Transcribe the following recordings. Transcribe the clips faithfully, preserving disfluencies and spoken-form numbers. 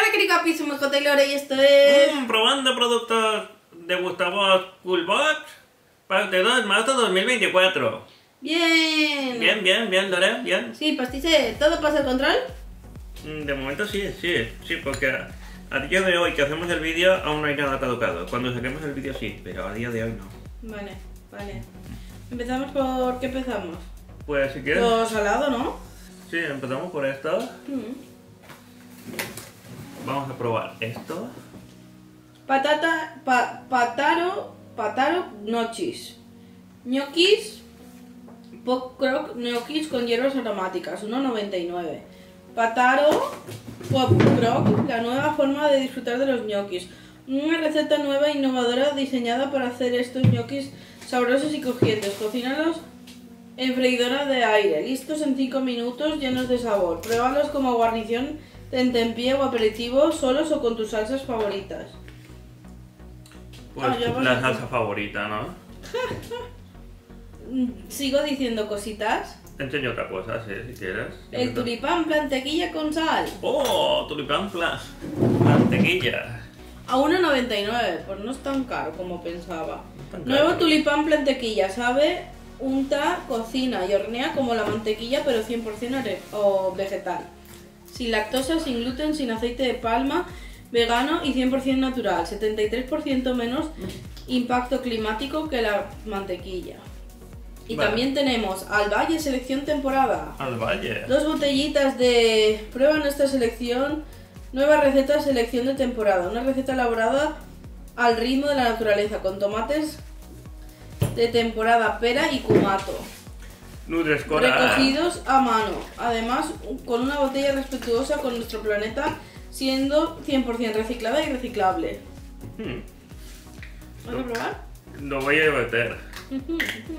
Hola Cricopis, soy J. Taylor y esto es... Mm, probando productos de Gustavo's Coolbox, parte dos, marzo dos mil veinticuatro. Bien. Bien, bien, bien, Dora, bien. Sí, pastiche, ¿todo pasa el control? De momento sí, sí, sí, porque a día de hoy que hacemos el vídeo aún no hay nada caducado. Cuando saquemos el vídeo sí, pero a día de hoy no. Vale, vale. ¿Empezamos por qué empezamos? Pues si quieres... Lo salado, ¿no? Sí, empezamos por esto. Mm. Vamos a probar esto. Patata... Pa, pataro... Pataro... Gnocchis. Gnocchis... Pop-croc gnocchis con hierbas aromáticas, uno noventa y nueve. Pataró Pop-croc, la nueva forma de disfrutar de los gnocchis. Una receta nueva e innovadora diseñada para hacer estos gnocchis sabrosos y crujientes. Cocínalos en freidora de aire, listos en cinco minutos, llenos de sabor. Pruébalos como guarnición, tentempié o aperitivo, solos o con tus salsas favoritas. Pues ah, la salsa favorita, ¿no? Sigo diciendo cositas. Te enseño otra cosa, si, si quieres. El tulipán plantequilla con sal. ¡Oh! Tulipán pla plantequilla. A uno noventa y nueve, pues no es tan caro como pensaba. Caro. Nuevo tulipán plantequilla, sabe, unta, cocina y hornea como la mantequilla, pero cien por cien o vegetal. Sin lactosa, sin gluten, sin aceite de palma, vegano y cien por cien natural. setenta y tres por ciento menos impacto climático que la mantequilla. Y vale. También tenemos Alvalle, selección temporada. Alvalle. Dos botellitas de prueba nuestra selección, nueva receta selección de temporada. Una receta elaborada al ritmo de la naturaleza, con tomates de temporada, pera y cumato. Recogidos a mano. Además, con una botella respetuosa con nuestro planeta, siendo cien por cien reciclada y reciclable. ¿Vas a probar? Lo voy a meter.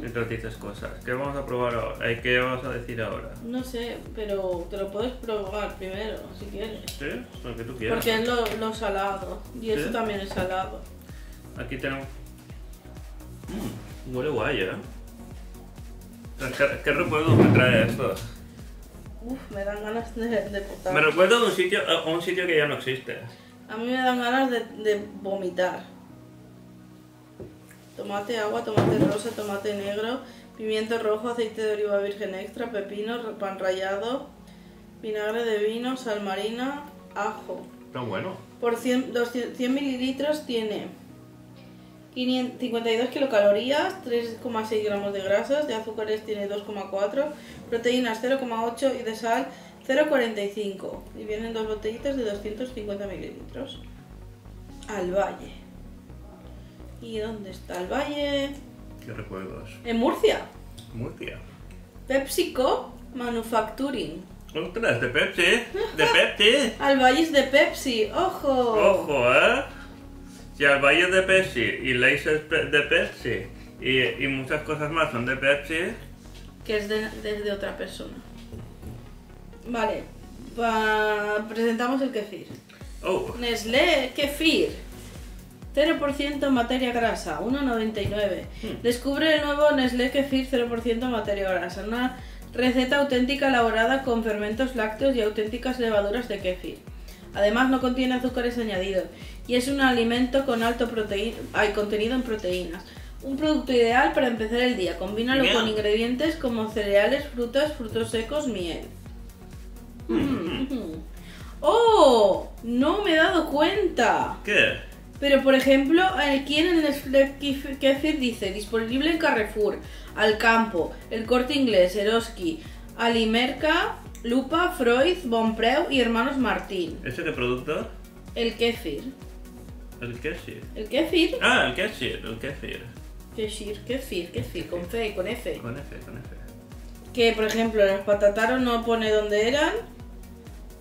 Mientras dices cosas. ¿Qué vamos a probar ahora? ¿Qué vas a decir ahora? No sé, pero te lo puedes probar primero, si quieres. Sí, lo que tú quieras. Porque es lo, lo salado. Y ¿sí? Eso también es salado. Aquí tenemos... Mm, huele guay, ¿eh? ¿Qué, qué recuerdo me trae esto? Uf, me dan ganas de, de botar. Me recuerdo de un sitio, a un sitio que ya no existe. A mí me dan ganas de, de vomitar. Tomate agua, tomate rosa, tomate negro, pimiento rojo, aceite de oliva virgen extra, pepino, pan rallado, vinagre de vino, sal marina, ajo. Está bueno. Por cien, doscientos, cien mililitros tiene cincuenta y dos kilocalorías, tres coma seis gramos de grasas, de azúcares tiene dos coma cuatro, proteínas cero coma ocho y de sal cero coma cuarenta y cinco. Y vienen dos botellitas de doscientos cincuenta mililitros. Al Valle. ¿Y dónde está el Valle? ¿Qué recuerdos? En Murcia. Murcia. PepsiCo Manufacturing. ¡Ostras! ¡De Pepsi! ¡De Pepsi! ¡Al Valle es de Pepsi! ¡Ojo! ¡Ojo, eh! Si al Valle es de Pepsi y Lays es de Pepsi y, y muchas cosas más son de Pepsi... Que es de, desde otra persona. Vale. Pa presentamos el Kéfir. ¡Oh! Nestlé Kéfir. cero por ciento materia grasa, uno noventa y nueve. Hmm. Descubre el nuevo Nestlé Kéfir cero por ciento materia grasa, una receta auténtica elaborada con fermentos lácteos y auténticas levaduras de kéfir. Además no contiene azúcares añadidos y es un alimento con alto hay contenido en proteínas. Un producto ideal para empezar el día. Combínalo Bien. con ingredientes como cereales, frutas, frutos secos, miel. Mm-hmm. Mm-hmm. ¡Oh! No me he dado cuenta. ¿Qué? Pero por ejemplo, aquí en el Nestlé Kéfir dice, disponible en Carrefour, Alcampo, El Corte Inglés, Eroski, Alimerca, Lupa, Freud, BonPreu y Hermanos Martín. ¿Ese qué producto? El Kéfir. ¿El Kéfir? ¿El Kéfir? Ah, el Kéfir, el Kéfir. Kéfir, Kéfir, Kéfir, con F, con F. Con F, con F. Que por ejemplo, los patataros no pone dónde eran.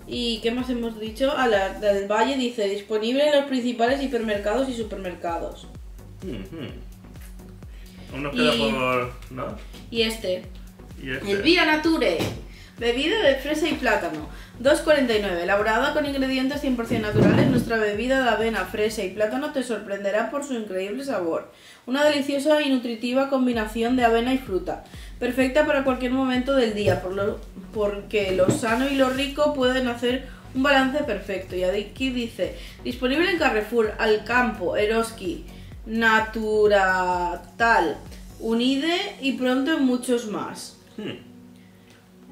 ¿Y qué más hemos dicho? A la del Valle dice, disponible en los principales hipermercados y supermercados. Mm-hmm. Aún nos queda y, por... ¿no? Y este. y este. El Vianature. Bebida de fresa y plátano. dos cuarenta y nueve. Elaborada con ingredientes cien por cien naturales, nuestra bebida de avena, fresa y plátano te sorprenderá por su increíble sabor. Una deliciosa y nutritiva combinación de avena y fruta. Perfecta para cualquier momento del día, por lo, porque lo sano y lo rico pueden hacer Un balance perfecto. Y aquí dice, disponible en Carrefour, Alcampo, Eroski, NaturaTal, Unide y pronto en muchos más. Hmm.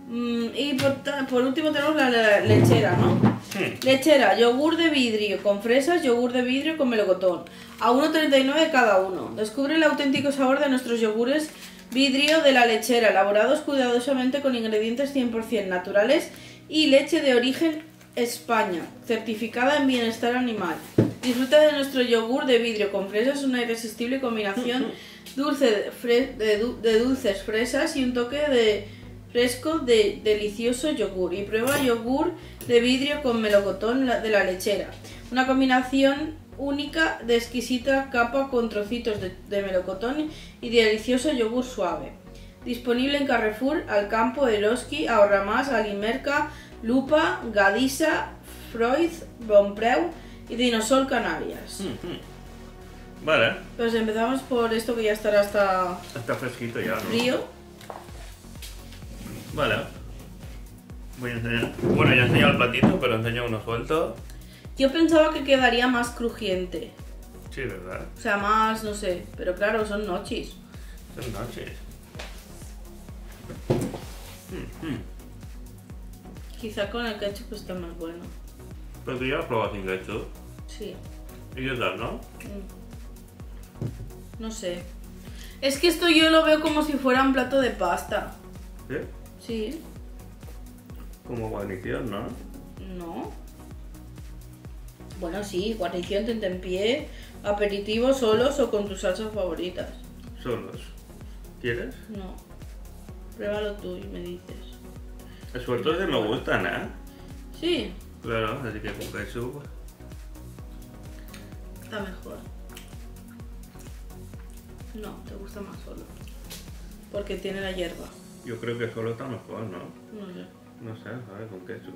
Mm, y por, por último tenemos la, la lechera, ¿no? Hmm. Lechera, yogur de vidrio con fresas, yogur de vidrio con melocotón. A uno treinta y nueve cada uno. Descubre el auténtico sabor de nuestros yogures vidrio de la lechera, elaborados cuidadosamente con ingredientes cien por cien naturales y leche de origen España, certificada en bienestar animal. Disfruta de nuestro yogur de vidrio con fresas, una irresistible combinación dulce de, de, de dulces fresas y un toque de fresco de delicioso yogur. Y prueba yogur de vidrio con melocotón de la lechera, una combinación única de exquisita capa con trocitos de, de melocotón y de delicioso yogur suave. Disponible en Carrefour, Alcampo, Eroski, Ahorramás, Alimerca, Lupa, Gadisa, Freud, BonPreu y Dinosaur Canarias. Mm-hmm. Vale. Pues empezamos por esto que ya estará hasta... Está fresquito ya, ¿no? Frío. Vale. Voy a enseñar... Bueno, ya he enseñado el platito, pero enseño uno suelto. Yo pensaba que quedaría más crujiente. Sí, ¿verdad? O sea, más, no sé. Pero claro, son gnocchis. Son gnocchis. Mm-hmm. Quizá con el ketchup está más bueno. Pero tú ya lo probas sin ketchup. Sí. ¿Y qué tal, no? No sé. Es que esto yo lo veo como si fuera un plato de pasta. ¿Sí? Sí. Como guarnición, ¿no? No. Bueno, sí, guarnición, tentempié, aperitivo, solos o con tus salsas favoritas. Solos. ¿Quieres? No. Pruébalo tú y me dices. Los sueltos que me gustan, ¿eh? Sí. Claro, así que con ketchup está mejor. No, te gusta más solo. Porque tiene la hierba. Yo creo que solo está mejor, ¿no? No sé. No sé, a ver, con ketchup.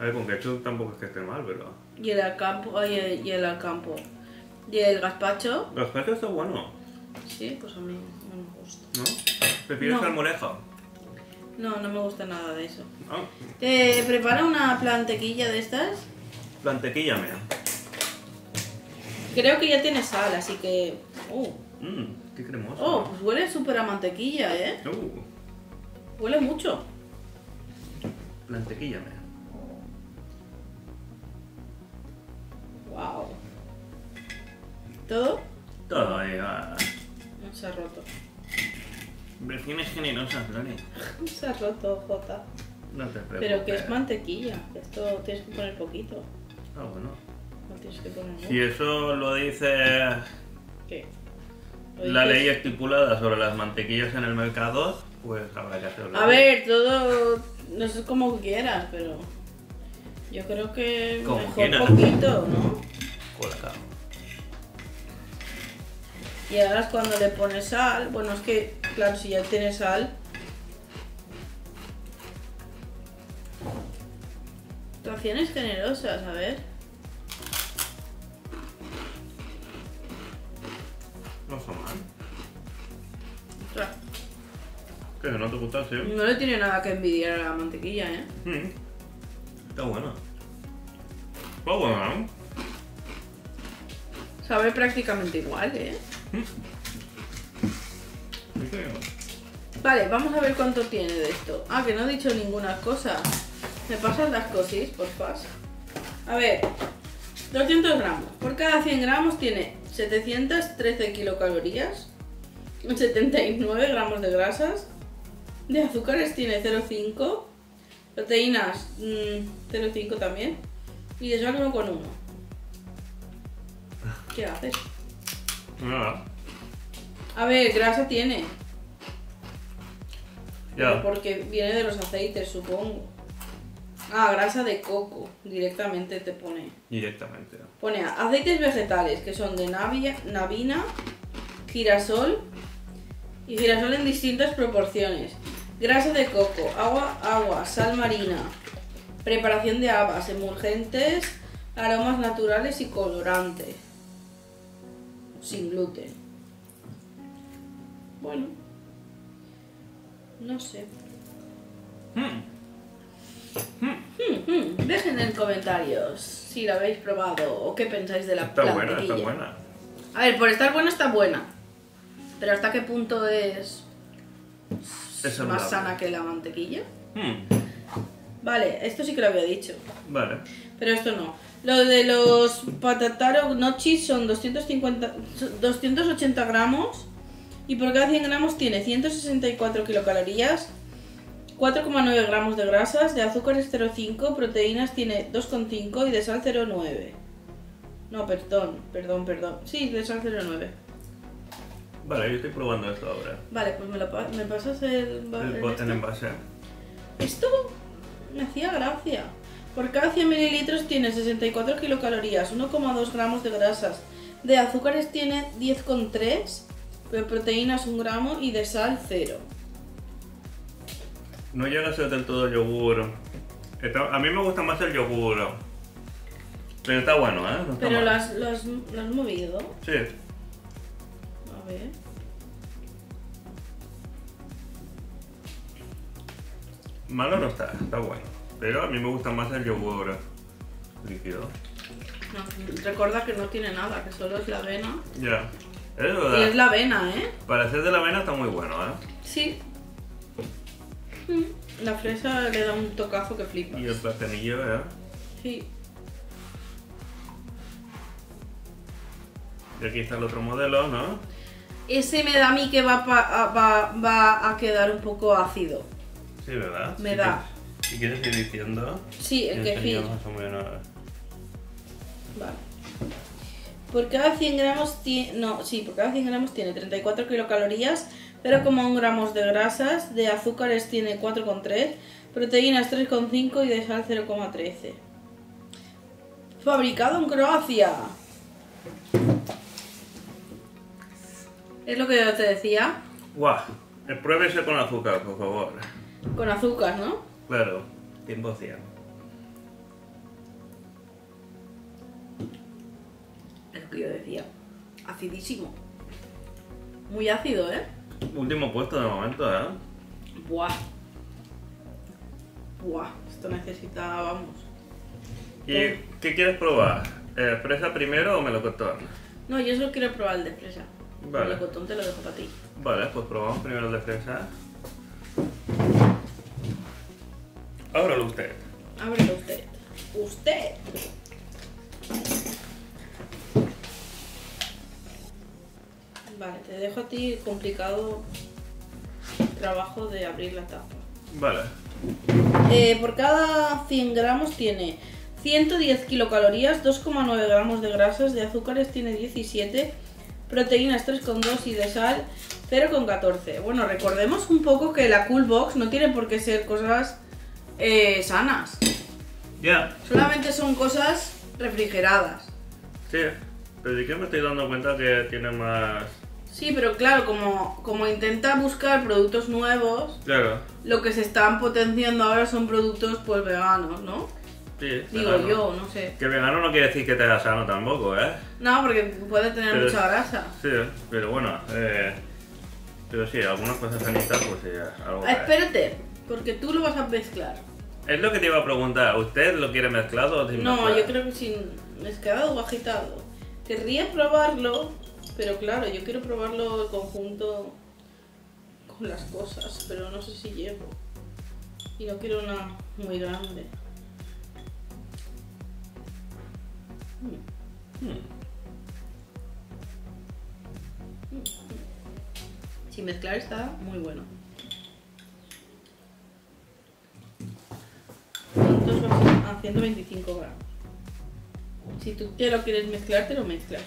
A ver, con ketchup tampoco es que esté mal, pero... Y el Alcampo, y el, y el Alcampo. Y el gazpacho. El gazpacho está bueno. Sí, pues a mí no me gusta. ¿No? ¿Prefieres salmorejo? No, no me gusta nada de eso. Oh. ¿Te prepara una plantequilla de estas? Plantequilla, mira. Creo que ya tiene sal, así que... ¡Oh! Mm, ¡Qué cremoso! ¡Oh! Pues huele súper a mantequilla, ¿eh? Uh. Huele mucho. Plantequilla, mira. ¡Wow! ¿Todo? Todo, ahí va. No se ha roto. Versiones generosas, Lore. Se ha roto, Jota. No te preocupes. Pero que es mantequilla. Esto tienes que poner poquito. Ah, bueno. No tienes que poner mucho. Si eso lo dice... ¿Qué? ¿Lo la dices? Ley estipulada sobre las mantequillas en el mercado, pues habrá que hacerlo. A ver, todo... No sé cómo quieras, pero... Yo creo que como mejor quieras. Poquito, ¿no? Colacao. Y ahora es cuando le pones sal. Bueno, es que, claro, si ya tienes sal. Raciones generosas, a ver. No está mal. Ostras. ¿Qué? ¿No te gusta, sí? No le tiene nada que envidiar a la mantequilla, ¿eh? Mm. Está buena. Está buena, ¿no? Sabe prácticamente igual, ¿eh? Vale, vamos a ver cuánto tiene de esto. Ah, que no he dicho ninguna cosa. ¿Me pasas las cosis, por favor? A ver, doscientos gramos. Por cada cien gramos tiene setecientas trece kilocalorías, setenta y nueve gramos de grasas, de azúcares tiene cero coma cinco, proteínas mmm, cero coma cinco también, y de sal uno coma uno. ¿Qué haces? Nada. A ver, grasa tiene. Ya. Porque viene de los aceites, supongo. Ah, grasa de coco. Directamente te pone. Directamente. Pone aceites vegetales, que son de navia, navina, girasol y girasol en distintas proporciones. Grasa de coco, agua, agua, sal marina, preparación de habas, emulgentes, aromas naturales y colorantes. Sin gluten. Bueno. No sé. Mm. Mm. Mm. Mm, dejen en comentarios si la habéis probado o qué pensáis de la está plantequilla. Está buena, está buena. A ver, por estar buena está buena. Pero ¿hasta qué punto es, es más sana que la mantequilla? Mm. Vale, esto sí que lo había dicho. Vale. Pero esto no. Lo de los Pataró GNOCCHI son doscientos cincuenta, doscientos ochenta gramos. Y por cada cien gramos tiene ciento sesenta y cuatro kilocalorías, cuatro coma nueve gramos de grasas, de azúcares cero coma cinco, proteínas tiene dos coma cinco y de sal cero coma nueve. No, perdón, perdón, perdón. Sí, de sal cero coma nueve. Vale, yo estoy probando esto ahora. Vale, pues me, lo pa me pasas el... El bote en envase. Esto me hacía gracia. Por cada cien mililitros tiene sesenta y cuatro kilocalorías, uno coma dos gramos de grasas, de azúcares tiene diez coma tres, de proteínas un gramo y de sal cero. No llega a ser del todo yogur. Está, a mí me gusta más el yogur. Pero está bueno, ¿eh? No está pero lo has, lo, has, lo has movido. Sí. A ver. Malo no está, está bueno. Pero a mí me gusta más el yogur líquido. No, recuerda que no tiene nada, que solo es la avena. Ya. Es verdad. Y es la avena, ¿eh? Para hacer de la avena está muy bueno, ¿eh? Sí. La fresa le da un tocazo que flipas. Y el platanillo, ¿eh? Sí. Y aquí está el otro modelo, ¿no? Ese me da a mí que va, pa, va, va a quedar un poco ácido. Sí, ¿verdad? Me si da. Quieres, si quieres ir diciendo... Sí, el Kéfir. Vale. Por cada cien gramos tiene... No, sí, por cada cien gramos tiene treinta y cuatro kilocalorías, cero coma uno gramos de grasas, de azúcares tiene cuatro coma tres, proteínas tres coma cinco y de sal cero coma trece. Fabricado en Croacia. Es lo que yo te decía. Guau, pruébese con azúcar, por favor. Con azúcar, ¿no? Claro, cien por cien. Es lo que yo decía. Acidísimo. Muy ácido, ¿eh? Último puesto de momento, ¿eh? Buah. Buah, esto necesita, vamos. ¿Y ¿Qué? qué quieres probar? ¿Eh, ¿Fresa primero o melocotón? No, yo solo quiero probar el de fresa. Vale. El melocotón te lo dejo para ti. Vale, pues probamos primero el de fresa. Ábrelo usted. Ábrelo usted. Usted. Vale, te dejo a ti el complicado trabajo de abrir la tapa. Vale. Eh, por cada cien gramos tiene ciento diez kilocalorías, dos coma nueve gramos de grasas, de azúcares tiene diecisiete, proteínas tres coma dos y de sal cero coma catorce. Bueno, recordemos un poco que la Coolbox no tiene por qué ser cosas eh, sanas. Ya. Yeah. Solamente son cosas refrigeradas. Sí, pero yo que me estoy dando cuenta que tiene más... Sí, pero claro, como, como intenta buscar productos nuevos, claro, lo que se están potenciando ahora son productos pues veganos, ¿no? Sí, digo vegano. Yo, no sé. Que vegano no quiere decir que te haga sano tampoco, ¿eh? No, porque puede tener pero, mucha grasa. Sí, pero bueno, eh, pero sí, algunas cosas sanitas pues sí, algo. Espérate, es. porque tú lo vas a mezclar. Es lo que te iba a preguntar, ¿usted lo quiere mezclado o sin No, mezclar? Yo creo que sin mezclado o agitado. Querría probarlo. Pero claro, yo quiero probarlo en conjunto con las cosas, pero no sé si llevo. Y no quiero una muy grande. Sin mezclar está muy bueno. Entonces vamos a ciento veinticinco gramos. Si tú te lo quieres mezclar, te lo mezclas.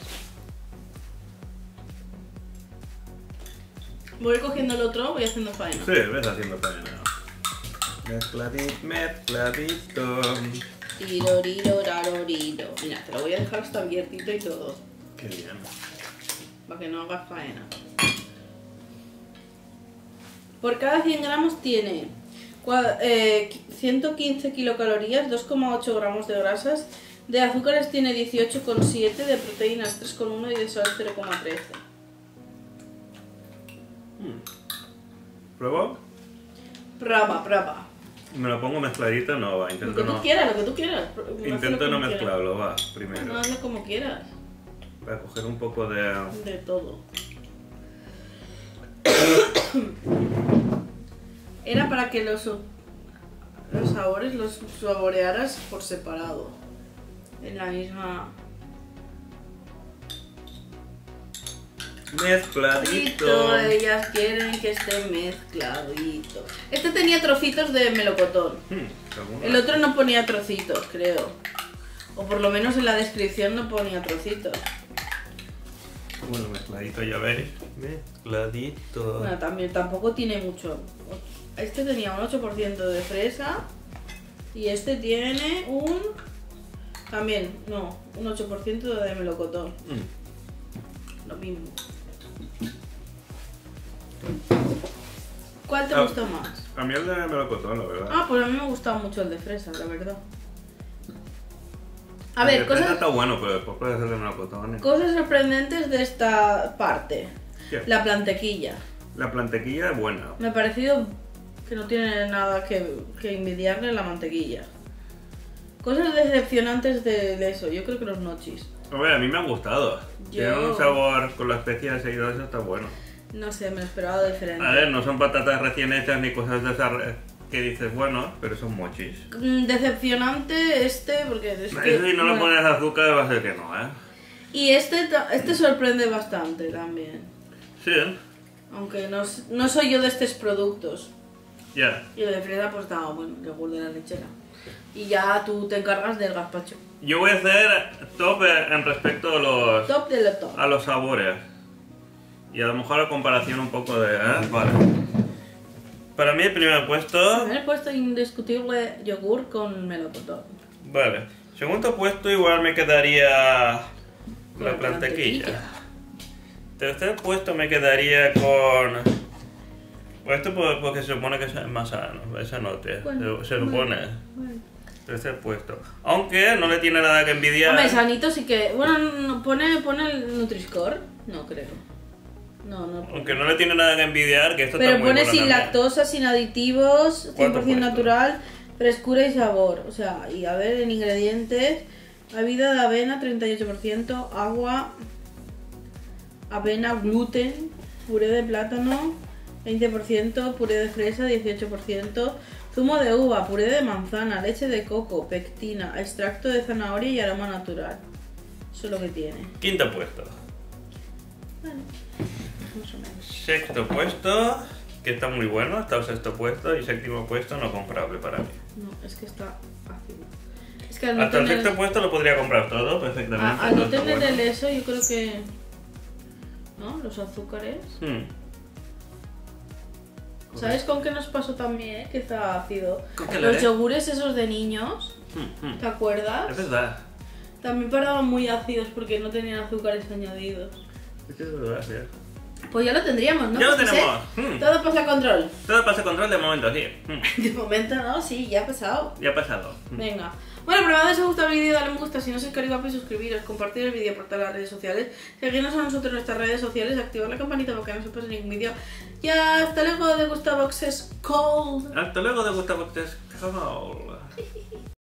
Voy cogiendo el otro, voy haciendo faena. Sí, ves haciendo faena. Mezcladito, mezcladito. Tiro, riro, raro, riro. Mira, te lo voy a dejar hasta abiertito y todo. Qué bien. Para que no hagas faena. Por cada cien gramos tiene ciento quince kilocalorías, dos coma ocho gramos de grasas, de azúcares tiene dieciocho coma siete, de proteínas tres coma uno y de sal cero coma trece. ¿Prueba? Prueba, prueba. Me lo pongo mezcladito, no va. Intento lo que tú no... quieras, lo que tú quieras. Intento no mezclarlo, va, primero. No, hazlo como quieras. Para coger un poco de... De todo. Era para que los, los sabores los saborearas por separado. En la misma... Mezcladito. Ellas quieren que esté mezcladito. Este tenía trocitos de melocotón. Hmm, el otro no ponía trocitos, creo. O por lo menos en la descripción no ponía trocitos. Bueno, mezcladito, ya veréis. Mezcladito. Bueno, también tampoco tiene mucho. Este tenía un ocho por ciento de fresa. Y este tiene un... También, no, un ocho por ciento de melocotón. Hmm. Lo mismo. ¿Cuál te ah, gustó más? A mí el de melocotón, la verdad. Ah, pues a mí me gusta mucho el de fresa, la verdad. A ver, cosas... Está bueno, pero después puede ser de melocotón, ¿eh? Cosas sorprendentes de esta parte. ¿Qué? La plantequilla. La plantequilla es buena. Me ha parecido que no tiene nada que, que envidiarle a la mantequilla. Cosas decepcionantes de, de eso, yo creo que los gnocchis. A ver, a mí me han gustado. Yo... Tienen un sabor con las especias y todo eso, está bueno. No sé, me lo esperaba diferente. A ver, no son patatas recién hechas ni cosas de esas que dices, bueno, pero son mochis. Decepcionante este, porque... Es no, que, eso si no bueno. le pones azúcar va a ser que no, ¿eh? Y este, este sorprende bastante también. Sí, ¿eh? Aunque no, no soy yo de estos productos. Ya. Yeah. Y el de fresa pues está, bueno, el yogur de la lechera. Y ya tú te encargas del gazpacho. Yo voy a hacer top en respecto a los... Top de los top. A los sabores. Y a lo mejor la comparación un poco de... ¿eh? Vale. Para mí el primer puesto... El primer puesto indiscutible yogur con melocotón. Vale. Segundo puesto igual me quedaría... Con la plantequilla. plantequilla. Tercer puesto me quedaría con... Esto porque se supone que es más sano, esa nota, bueno, se, se supone. Bueno, bueno. Tercer puesto. Aunque no le tiene nada que envidiar. Hombre, sanito sí que... Bueno, pone, pone el Nutri-Score, no creo. No, no. Aunque no le tiene nada que envidiar, que esto pero está muy bueno. Pero pone sin lactosa, sin aditivos, cien por ciento natural, frescura y sabor. O sea, y a ver, en ingredientes, bebida de avena, treinta y ocho por ciento, agua, avena, gluten, puré de plátano, veinte por ciento, puré de fresa, dieciocho por ciento, zumo de uva, puré de manzana, leche de coco, pectina, extracto de zanahoria y aroma natural. Eso es lo que tiene. Quinto puesto. Bueno, más o menos. Sexto puesto, que está muy bueno, está el sexto puesto y séptimo puesto no comprable para mí. No, es que está fácil. Es que al no Hasta tener... el sexto puesto lo podría comprar todo perfectamente. A, al no tener el eso, yo creo que... ¿No? Los azúcares... Hmm. ¿Sabes con qué nos pasó también, eh? Que está ácido? Los yogures esos de niños, mm, mm. ¿te acuerdas? Es verdad. También paraban muy ácidos porque no tenían azúcares añadidos. Es que es verdad, sí. Pues ya lo tendríamos, ¿no? Ya lo tenemos. Mm. Todo pasa a control. Todo pasa a control de momento, sí. Mm. De momento no, sí, ya ha pasado. Ya ha pasado. Mm. Venga. Bueno, pero nada, si os ha gustado el vídeo, dale un me gusta, si no sois cari guapos, suscribiros, compartir el vídeo por todas las redes sociales, seguirnos a nosotros en nuestras redes sociales, activar la campanita para que no se pase ningún vídeo. Y hasta luego de Gustavo's Coolbox. Hasta luego de Gustavo's Coolbox.